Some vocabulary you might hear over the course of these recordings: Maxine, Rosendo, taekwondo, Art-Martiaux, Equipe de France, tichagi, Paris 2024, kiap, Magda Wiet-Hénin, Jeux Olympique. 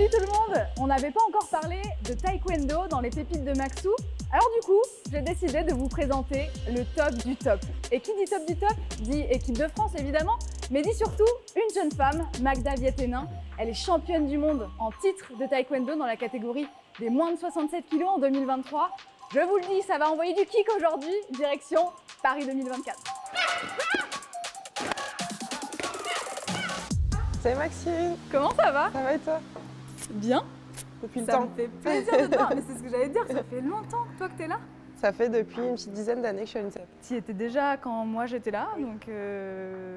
Salut tout le monde! On n'avait pas encore parlé de taekwondo dans les pépites de Maxou. Alors du coup, j'ai décidé de vous présenter le top du top. Et qui dit top du top, dit équipe de France évidemment, mais dit surtout une jeune femme, Magda Wiet-Hénin. Elle est championne du monde en titre de taekwondo dans la catégorie des moins de 67 kg en 2023. Je vous le dis, ça va envoyer du kick aujourd'hui, direction Paris 2024. Salut Maxime! Comment ça va? Ça va et toi? Bien. Depuis le temps. Ça me fait plaisir de te voir, mais c'est ce que j'allais dire, ça fait longtemps que toi que t'es là. Ça fait depuis une petite dizaine d'années que je suis à l'INSEP. Tu y étais déjà quand moi j'étais là, donc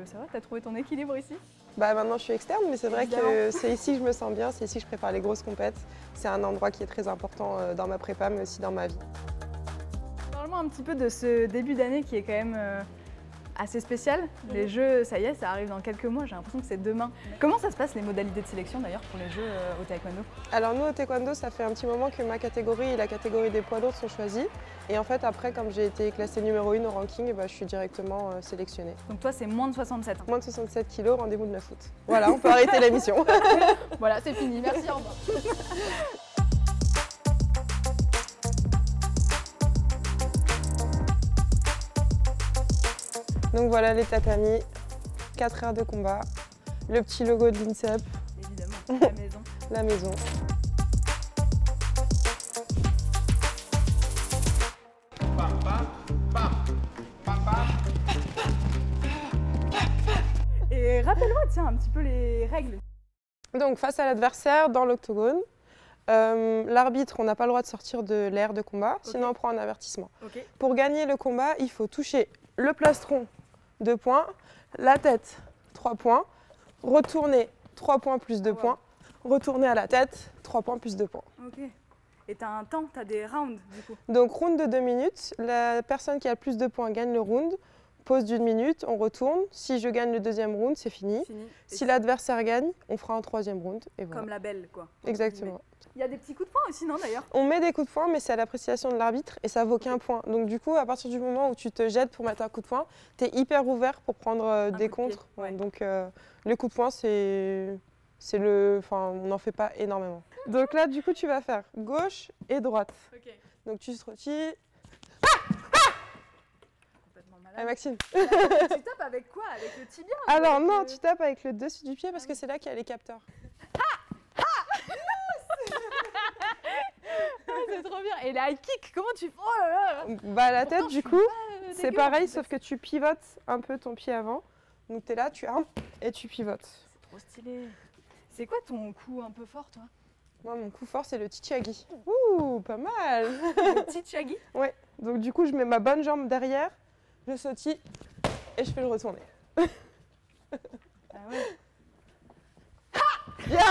ça va, t'as trouvé ton équilibre ici? Bah maintenant je suis externe, mais c'est vrai que c'est ici que je me sens bien, c'est ici que je prépare les grosses compètes. C'est un endroit qui est très important dans ma prépa, mais aussi dans ma vie. Parle-moi un petit peu de ce début d'année qui est quand même assez spécial. Les jeux, ça y est, ça arrive dans quelques mois, j'ai l'impression que c'est demain. Comment ça se passe, les modalités de sélection d'ailleurs pour les jeux au taekwondo? Alors nous au taekwondo, ça fait un petit moment que ma catégorie et la catégorie des poids lourds sont choisies. Et en fait après, comme j'ai été classée numéro 1 au ranking, bah, je suis directement sélectionnée. Donc toi c'est moins de 67 hein. Moins de 67 kilos, rendez-vous le 9 août. Voilà, on peut arrêter la mission. Voilà, c'est fini, merci, au revoir. Donc voilà les tatamis, 4 heures de combat, le petit logo de l'INSEP. Évidemment, la maison. La maison. Et rappelle-moi, tiens, un petit peu les règles. Donc face à l'adversaire, dans l'octogone. L'arbitre, on n'a pas le droit de sortir de l'aire de combat, sinon on prend un avertissement. Pour gagner le combat, il faut toucher le plastron, 2 points, la tête, 3 points, retourner, 3 points plus 2 points, retourner à la tête, 3 points plus 2 points. Okay. Et tu as un temps, tu as des rounds du coup? Donc round de 2 minutes, la personne qui a le plus de points gagne le round, pause d'une minute, on retourne, si je gagne le deuxième round, c'est fini. Si l'adversaire gagne, on fera un troisième round. Et voilà. Comme la belle quoi. Exactement. Il y a des petits coups de poing aussi, non d'ailleurs? On met des coups de poing, mais c'est à l'appréciation de l'arbitre et ça vaut qu'un point. Donc du coup, à partir du moment où tu te jettes pour mettre un coup de poing, tu es hyper ouvert pour prendre des contres. Ouais. Donc le coup de poing, c'est le... Enfin, on n'en fait pas énormément. Donc là, du coup, tu vas faire gauche et droite. Okay. Donc tu trottilles. Ah, Maxime. Là, tu tapes avec quoi? Avec le tibia? Alors non, tu tapes avec le dessus du pied parce que c'est là qu'il y a les capteurs. C'est trop bien. Et la high kick, comment tu fais? Oh là là. Bah la tête du coup, c'est pareil sauf que tu pivotes un peu ton pied avant. Donc t'es là, tu armes et tu pivotes. C'est trop stylé. C'est quoi ton coup un peu fort toi? Moi mon coup fort c'est le tichagi. Ouh, pas mal. Le tichagi? Ouais. Donc du coup je mets ma bonne jambe derrière, je sautille et je fais le retourner. Ah ouais. Yeah.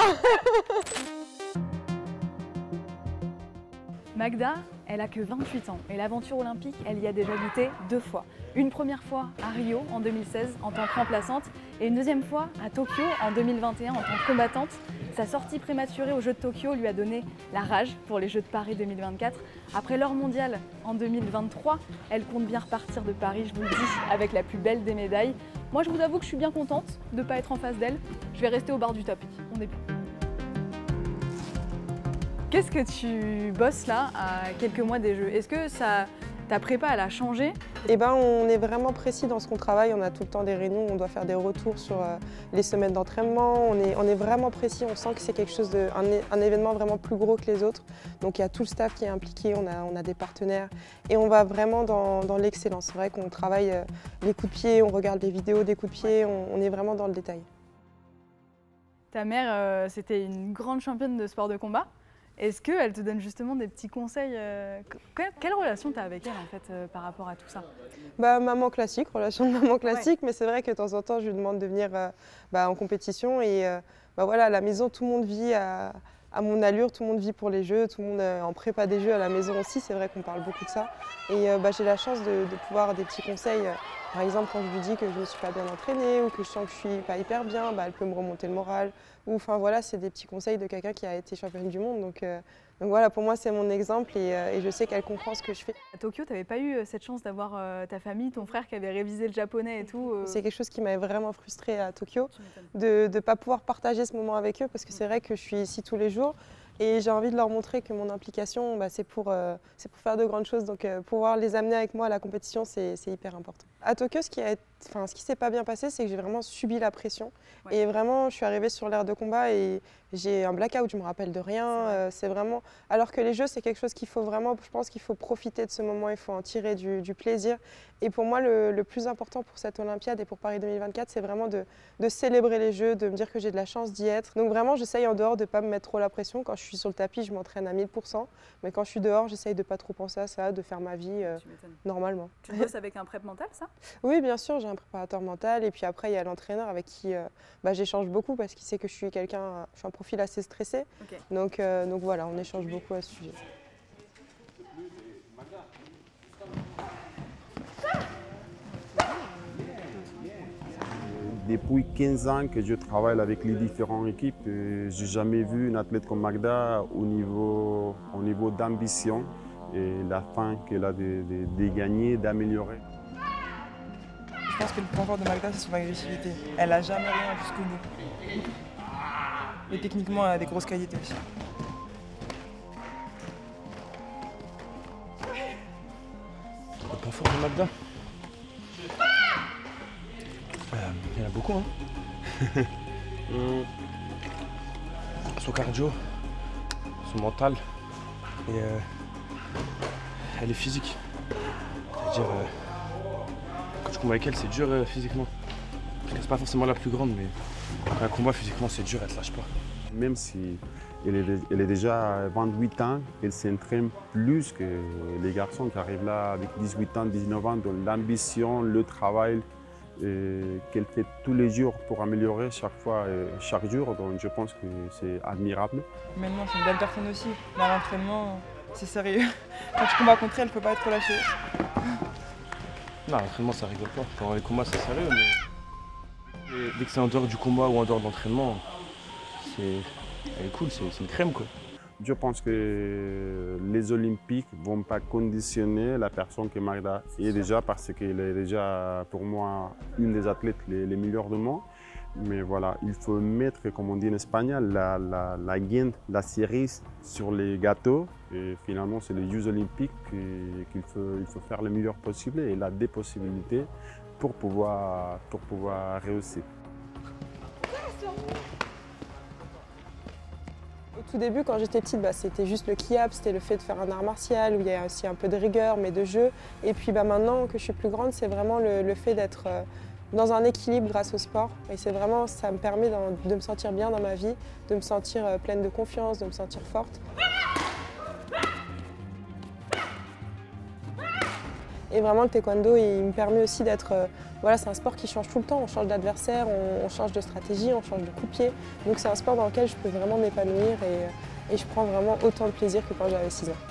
Magda, elle a que 28 ans et l'aventure olympique, elle y a déjà goûté 2 fois. Une première fois à Rio en 2016 en tant que remplaçante et une deuxième fois à Tokyo en 2021 en tant que combattante. Sa sortie prématurée aux Jeux de Tokyo lui a donné la rage pour les Jeux de Paris 2024. Après l'or mondial en 2023, elle compte bien repartir de Paris, je vous le dis, avec la plus belle des médailles. Moi, je vous avoue que je suis bien contente de ne pas être en face d'elle. Je vais rester au bar du tapis. On est bon. Qu'est-ce que tu bosses là, à quelques mois des Jeux? Est-ce que ça, ta prépa, elle a changé? Eh ben, on est vraiment précis dans ce qu'on travaille. On a tout le temps des réunions, on doit faire des retours sur les semaines d'entraînement. On est vraiment précis, on sent que c'est quelque chose de, un événement vraiment plus gros que les autres. Donc il y a tout le staff qui est impliqué, on a des partenaires et on va vraiment dans l'excellence. C'est vrai qu'on travaille les coups de pied, on regarde des vidéos des coups de pied, on est vraiment dans le détail. Ta mère, c'était une grande championne de sport de combat. Est-ce qu'elle te donne justement des petits conseils? Quelle relation tu as avec elle en fait par rapport à tout ça? Bah, maman classique, relation de maman classique, mais c'est vrai que de temps en temps je lui demande de venir en compétition et voilà, à la maison tout le monde vit à mon allure, tout le monde vit pour les Jeux, tout le monde en prépa des Jeux à la maison aussi, c'est vrai qu'on parle beaucoup de ça et j'ai la chance de pouvoir avoir des petits conseils. Par exemple, quand je lui dis que je ne me suis pas bien entraînée ou que je sens que je ne suis pas hyper bien, bah, elle peut me remonter le moral. Ou, enfin voilà, c'est des petits conseils de quelqu'un qui a été championne du monde. Donc Donc voilà, pour moi, c'est mon exemple et je sais qu'elle comprend ce que je fais. À Tokyo, tu n'avais pas eu cette chance d'avoir ta famille, ton frère qui avait révisé le japonais et tout C'est quelque chose qui m'avait vraiment frustrée à Tokyo, de ne pas pouvoir partager ce moment avec eux, parce que c'est vrai que je suis ici tous les jours et j'ai envie de leur montrer que mon implication, bah, c'est pour faire de grandes choses. Donc pouvoir les amener avec moi à la compétition, c'est hyper important. À Tokyo, ce qui s'est pas bien passé, c'est que j'ai vraiment subi la pression. Ouais. Et vraiment, je suis arrivée sur l'aire de combat et j'ai un blackout, je me rappelle de rien. C'est vrai. Vraiment... Alors que les jeux, c'est quelque chose qu'il faut vraiment... Je pense qu'il faut profiter de ce moment, il faut en tirer du plaisir. Et pour moi, le plus important pour cette Olympiade et pour Paris 2024, c'est vraiment de célébrer les jeux, de me dire que j'ai de la chance d'y être. Donc vraiment, j'essaye en dehors de ne pas me mettre trop la pression. Quand je suis sur le tapis, je m'entraîne à 1000%. Mais quand je suis dehors, j'essaye de ne pas trop penser à ça, de faire ma vie normalement. Tu bosses avec un prep mental, ça? Oui, bien sûr, j'ai un préparateur mental et puis après il y a l'entraîneur avec qui j'échange beaucoup parce qu'il sait que je suis quelqu'un, je suis un profil assez stressé. Okay. Donc voilà, on échange beaucoup à ce sujet. Depuis 15 ans que je travaille avec les différentes équipes, j'ai jamais vu une athlète comme Magda au niveau d'ambition et la faim qu'elle a de gagner, d'améliorer. Je pense que le point fort de Magda, c'est son agressivité. Elle n'a jamais rien jusqu'au bout. Et techniquement, elle a des grosses qualités aussi. Le point fort de Magda, il y en a beaucoup, hein. Son cardio, son mental, et elle est physique. C'est-à-dire, quand je combat avec elle, c'est dur physiquement. Parce qu'elle n'est pas forcément la plus grande, mais quand elle combat physiquement, c'est dur, elle ne te lâche pas. Même si elle est déjà 28 ans, elle s'entraîne plus que les garçons qui arrivent là avec 18 ans, 19 ans, dont l'ambition, le travail qu'elle fait tous les jours pour améliorer chaque fois, chaque jour. Donc je pense que c'est admirable. Maintenant, c'est une belle personne aussi. Mais à l'entraînement, c'est sérieux. Quand tu combats contre elle, elle ne peut pas être relâchée. Non, l'entraînement ça rigole pas. Pendant les combats c'est sérieux, mais dès que c'est en dehors du combat ou en dehors de l'entraînement, elle est cool, c'est une crème quoi. Je pense que les Olympiques ne vont pas conditionner la personne que Magda est déjà, parce qu'elle est déjà pour moi une des athlètes les meilleures du monde. Mais voilà, il faut mettre, comme on dit en espagnol, la guinde, la cerise sur les gâteaux. Et finalement, c'est les Jeux Olympiques qu'il faut faire le meilleur possible et il a des possibilités pour pouvoir réussir. Au tout début, quand j'étais petite, bah, c'était juste le kiap, c'était le fait de faire un art martial, où il y a aussi un peu de rigueur, mais de jeu. Et puis bah, maintenant que je suis plus grande, c'est vraiment le fait d'être... dans un équilibre grâce au sport. Et c'est vraiment, ça me permet de me sentir bien dans ma vie, de me sentir pleine de confiance, de me sentir forte. Et vraiment, le taekwondo, il me permet aussi d'être... voilà, c'est un sport qui change tout le temps. On change d'adversaire, on change de stratégie, on change de coup de pied. Donc c'est un sport dans lequel je peux vraiment m'épanouir et je prends vraiment autant de plaisir que quand j'avais 6 ans.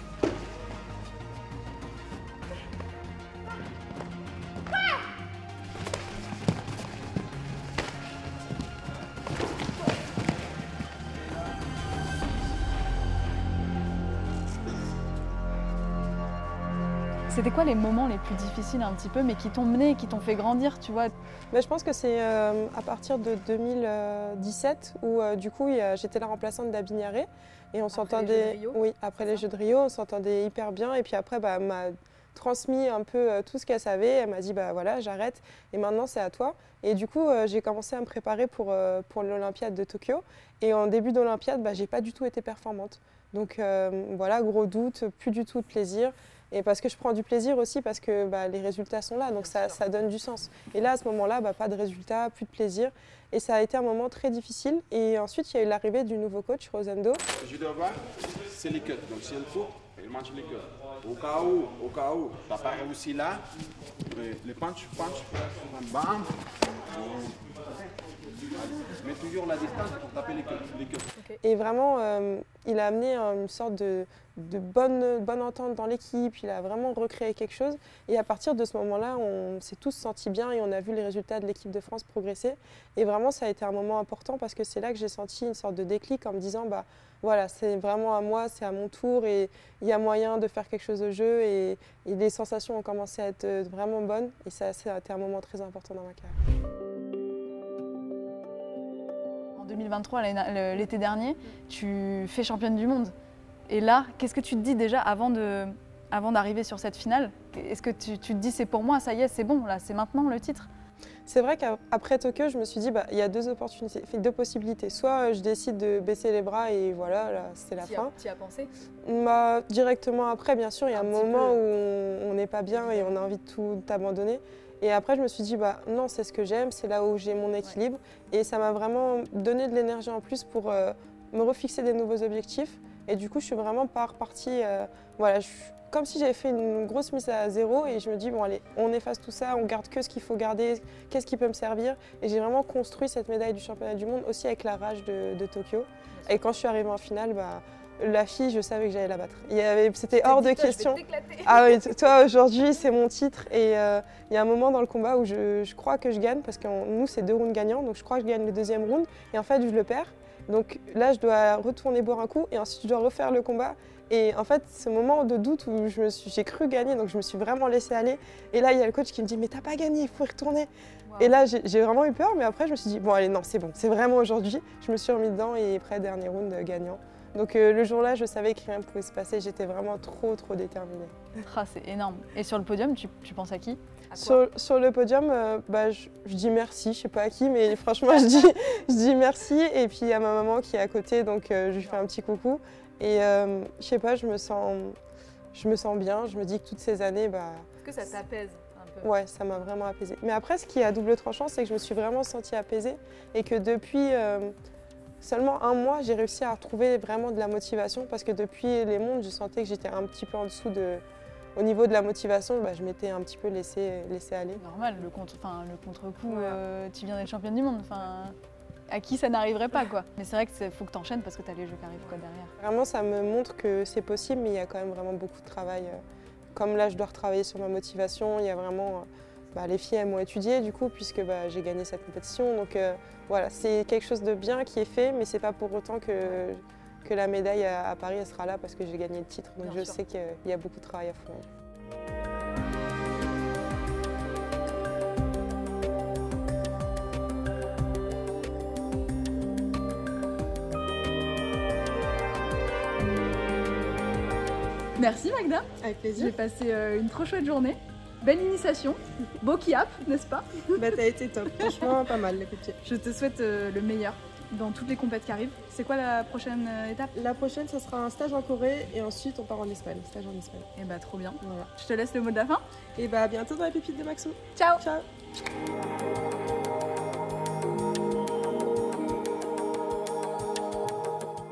C'était quoi les moments les plus difficiles un petit peu, mais qui t'ont mené, qui t'ont fait grandir, tu vois? Je pense que c'est à partir de 2017 où du coup j'étais la remplaçante d'Abinaré et on s'entendait, oui, après les Jeux de Rio, on s'entendait hyper bien et puis après bah, elle m'a transmis un peu tout ce qu'elle savait, elle m'a dit bah voilà j'arrête et maintenant c'est à toi. Et du coup, j'ai commencé à me préparer pour l'Olympiade de Tokyo et en début d'Olympiade, bah, j'ai pas du tout été performante. Donc voilà, gros doute, plus du tout de plaisir. Et parce que je prends du plaisir aussi, parce que bah, les résultats sont là, donc ça donne du sens. Et là, à ce moment-là, bah, pas de résultats, plus de plaisir. Et ça a été un moment très difficile. Et ensuite, il y a eu l'arrivée du nouveau coach, Rosendo. Je dois voir, c'est les cuts. Donc si elle court, elle mange les cuts. Au cas où, ça part aussi là. Les punch, bam. toujours la distance pour taper les queues. Okay. Et vraiment, il a amené une sorte de bonne entente dans l'équipe, il a vraiment recréé quelque chose. Et à partir de ce moment-là, on s'est tous sentis bien et on a vu les résultats de l'équipe de France progresser. Et vraiment, ça a été un moment important parce que c'est là que j'ai senti une sorte de déclic en me disant bah, « voilà, c'est vraiment à moi, c'est à mon tour et il y a moyen de faire quelque chose au jeu ». Et les sensations ont commencé à être vraiment bonnes et ça a été un moment très important dans ma carrière. En 2023, l'été dernier, tu fais championne du monde. Et là, qu'est-ce que tu te dis déjà avant d'arriver sur cette finale? Est-ce que tu te dis c'est pour moi, ça y est, c'est bon, là, c'est maintenant le titre? C'est vrai qu'après Tokyo, je me suis dit bah, il y a deux possibilités. Soit je décide de baisser les bras et voilà, c'est la fin. Tu y as pensé? Bah, directement après, bien sûr, il y a un moment où on n'est pas bien et on a envie de tout abandonner. Et après, je me suis dit bah, non, c'est ce que j'aime, c'est là où j'ai mon équilibre. Ouais. Et ça m'a vraiment donné de l'énergie en plus pour me refixer des nouveaux objectifs. Et du coup, je suis vraiment pas repartie. Voilà, je suis comme si j'avais fait une grosse mise à zéro et je me dis bon allez, on efface tout ça, on garde que ce qu'il faut garder, qu'est-ce qui peut me servir. Et j'ai vraiment construit cette médaille du championnat du monde aussi avec la rage de Tokyo. Et quand je suis arrivée en finale, bah, la fille, je savais que j'allais la battre. C'était hors de question. Ah oui, toi aujourd'hui, c'est mon titre. Et il y a un moment dans le combat où je crois que je gagne parce que nous, c'est 2 rounds gagnants. Donc je crois que je gagne le 2e round et en fait, je le perds. Donc là, je dois retourner boire un coup et ensuite, je dois refaire le combat. Et en fait, ce moment de doute où j'ai cru gagner, donc je me suis vraiment laissée aller. Et là, il y a le coach qui me dit « mais t'as pas gagné, il faut y retourner ». Wow. Et là, j'ai vraiment eu peur, mais après, je me suis dit « bon, allez, non, c'est bon, c'est vraiment aujourd'hui ». Je me suis remis dedans et après, dernier round gagnant. Donc le jour-là, je savais que rien ne pouvait se passer, j'étais vraiment trop déterminée. Ah, c'est énorme. Et sur le podium, tu penses à qui? Sur le podium, bah, je dis merci, je sais pas à qui, mais franchement, je dis merci. Et puis il y a ma maman qui est à côté, donc je lui fais un petit coucou. Et je sais pas, je me sens bien, je me dis que toutes ces années… Bah, est-ce que ça t'apaise? Ouais, ça m'a vraiment apaisée. Mais après, ce qui est à double tranchant, c'est que je me suis vraiment sentie apaisée et que depuis… seulement un mois, j'ai réussi à retrouver vraiment de la motivation parce que depuis les mondes, je sentais que j'étais un petit peu en dessous de… Au niveau de la motivation, bah, je m'étais un petit peu laissée aller. Normal, le contre-coup, ouais. Tu viens d'être championne du monde. À qui ça n'arriverait pas quoi. Mais c'est vrai qu'il faut que tu enchaînes parce que tu as les jeux qui arrivent quoi, derrière. Vraiment, ça me montre que c'est possible, mais il y a quand même vraiment beaucoup de travail. Comme là, je dois retravailler sur ma motivation, il y a vraiment… Bah, les filles m'ont étudié du coup puisque bah, j'ai gagné cette compétition. Donc voilà, c'est quelque chose de bien qui est fait, mais c'est pas pour autant que la médaille à Paris elle sera là parce que j'ai gagné le titre. Donc bien sûr. Sais qu'il y a beaucoup de travail à fournir. Merci Magda. Avec plaisir. J'ai passé une trop chouette journée. Belle initiation, beau kiap, n'est-ce pas? Bah t'as été top, franchement pas mal les petits. Je te souhaite le meilleur dans toutes les compétitions qui arrivent. C'est quoi la prochaine étape? La prochaine, ça sera un stage en Corée et ensuite on part en Espagne, stage en Espagne. Et bah trop bien, voilà. Je te laisse le mot de la fin. Et bah à bientôt dans la pépite de Maxou. Ciao. Ciao.